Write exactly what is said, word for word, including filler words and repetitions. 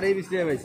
هاري بيسلي بس.